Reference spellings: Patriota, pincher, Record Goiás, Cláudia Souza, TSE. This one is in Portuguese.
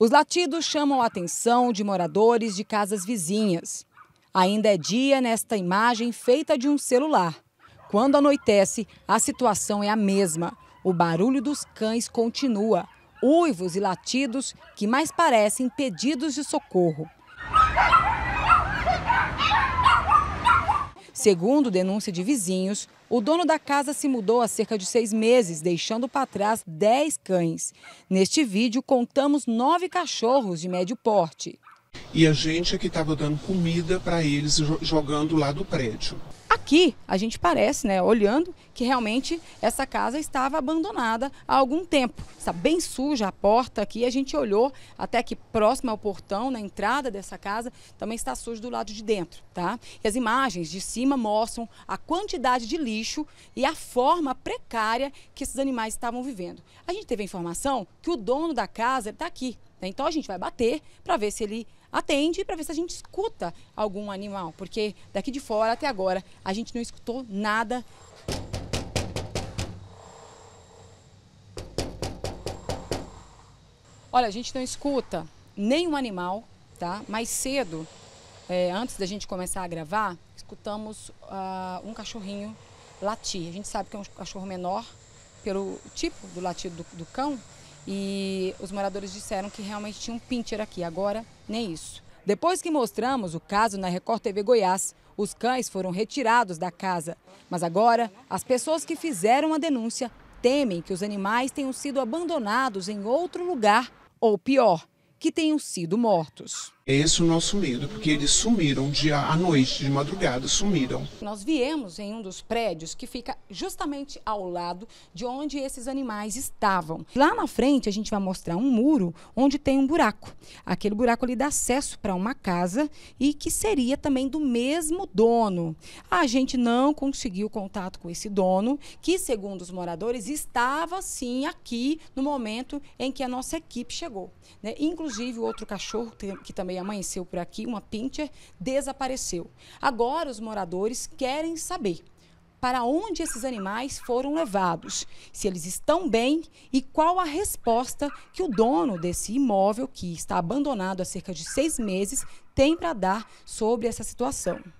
Os latidos chamam a atenção de moradores de casas vizinhas. Ainda é dia nesta imagem feita de um celular. Quando anoitece, a situação é a mesma. O barulho dos cães continua. Uivos e latidos que mais parecem pedidos de socorro. Segundo denúncia de vizinhos, o dono da casa se mudou há cerca de 6 meses, deixando para trás 10 cães. Neste vídeo, contamos 9 cachorros de médio porte. E a gente é que estava dando comida para eles, jogando lá do prédio. Aqui, a gente parece, né, olhando, que realmente essa casa estava abandonada há algum tempo. Está bem suja a porta aqui, a gente olhou até que próximo ao portão, na entrada dessa casa, também está sujo do lado de dentro, tá? E as imagens de cima mostram a quantidade de lixo e a forma precária que esses animais estavam vivendo. A gente teve a informação que o dono da casa está aqui, né? Então a gente vai bater para ver se ele atende, para ver se a gente escuta algum animal, porque daqui de fora até agora a gente não escutou nada. Olha, a gente não escuta nenhum animal, tá? Mais cedo, antes da gente começar a gravar, escutamos um cachorrinho latir. A gente sabe que é um cachorro menor pelo tipo do latido do cão. E os moradores disseram que realmente tinha um pincher aqui, agora nem isso. Depois que mostramos o caso na Record TV Goiás, os cães foram retirados da casa. Mas agora, as pessoas que fizeram a denúncia temem que os animais tenham sido abandonados em outro lugar, ou pior, que tenham sido mortos. Esse é o nosso medo, porque eles sumiram à noite, de madrugada, sumiram. Nós viemos em um dos prédios que fica justamente ao lado de onde esses animais estavam. Lá na frente a gente vai mostrar um muro onde tem um buraco. Aquele buraco ali dá acesso para uma casa e que seria também do mesmo dono. A gente não conseguiu contato com esse dono, que segundo os moradores estava sim aqui no momento em que a nossa equipe chegou, né? Inclusive o outro cachorro que também amanheceu por aqui, uma pincher, desapareceu. Agora os moradores querem saber para onde esses animais foram levados, se eles estão bem e qual a resposta que o dono desse imóvel, que está abandonado há cerca de 6 meses, tem para dar sobre essa situação.